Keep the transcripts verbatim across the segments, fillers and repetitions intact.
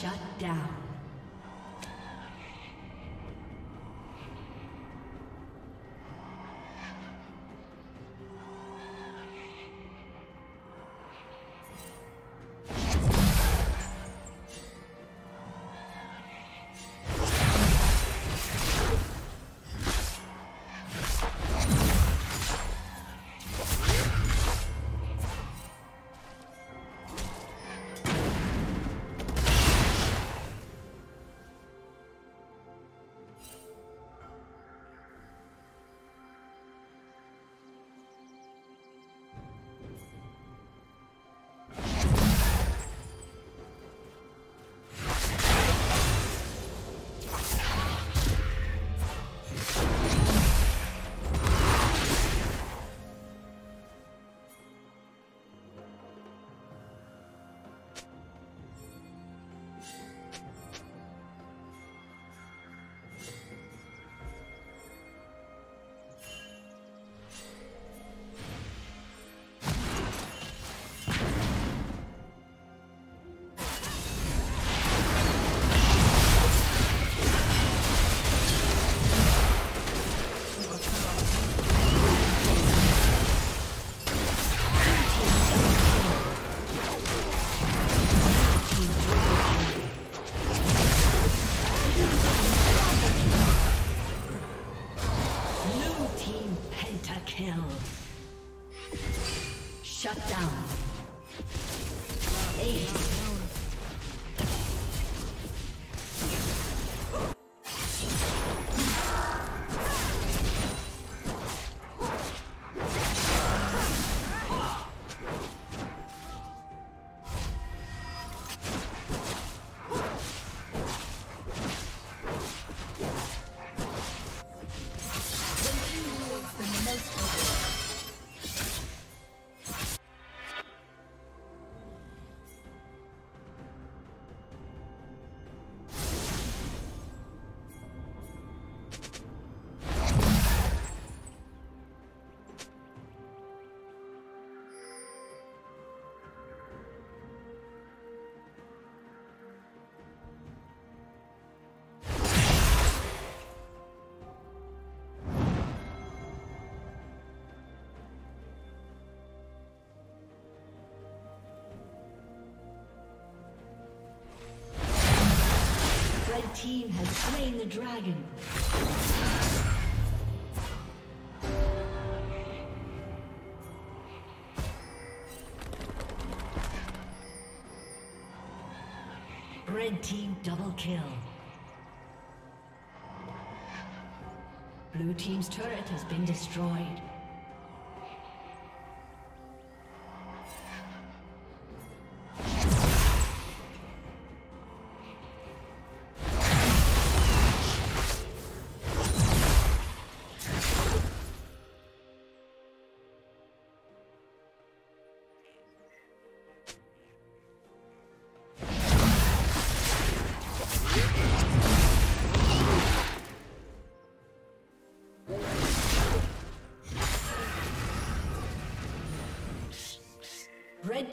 Shut down. The team has slain the dragon. Red team double kill. Blue team's turret has been destroyed. Red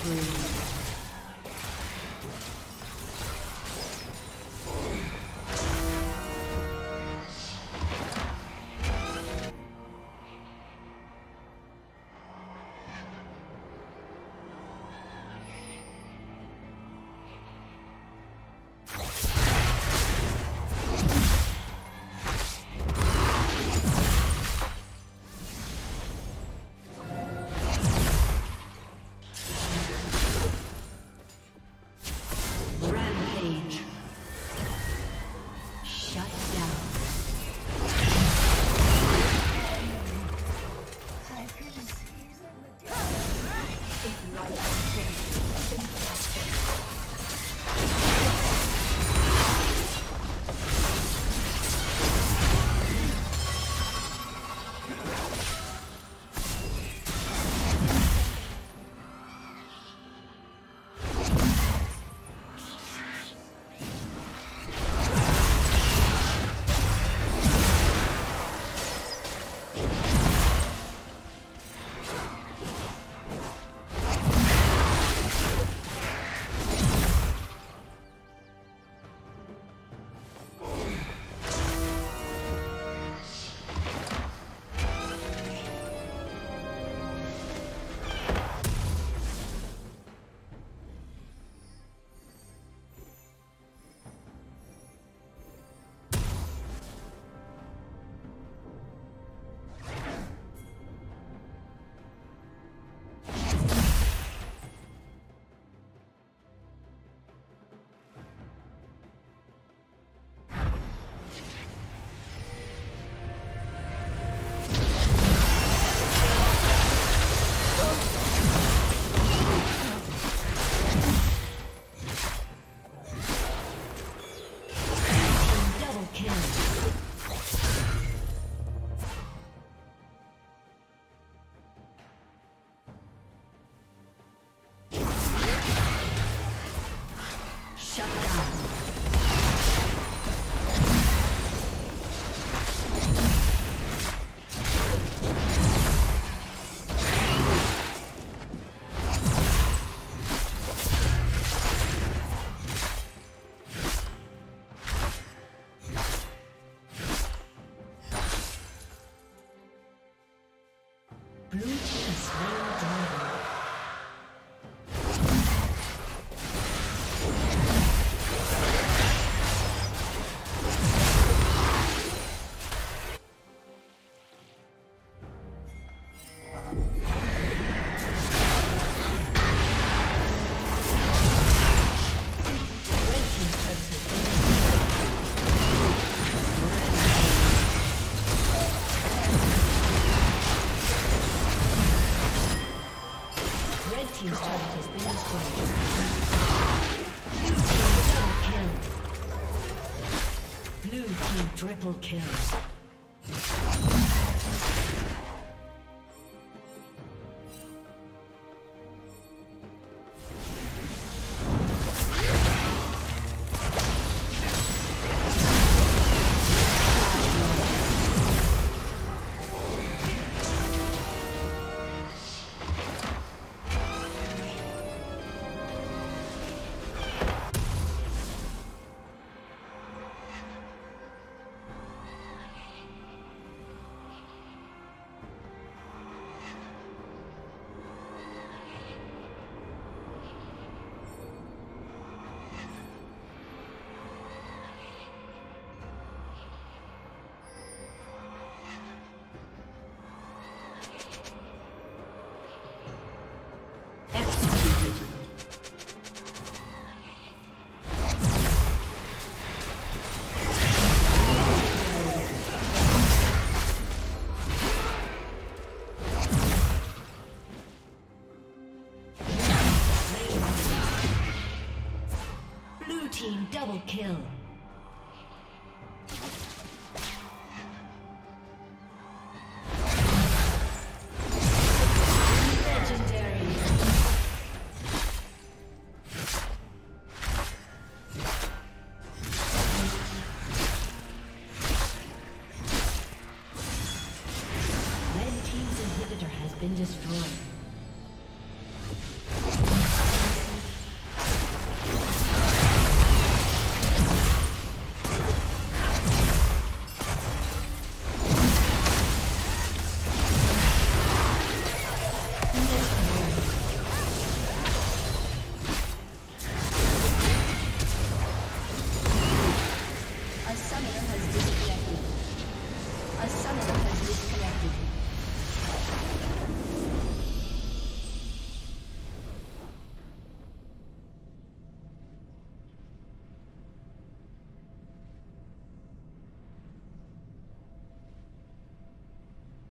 free. Team's turret has been destroyed. Blue team triple kill. Blue team triple kill. Double kill. Legendary. Red team's inhibitor has been destroyed.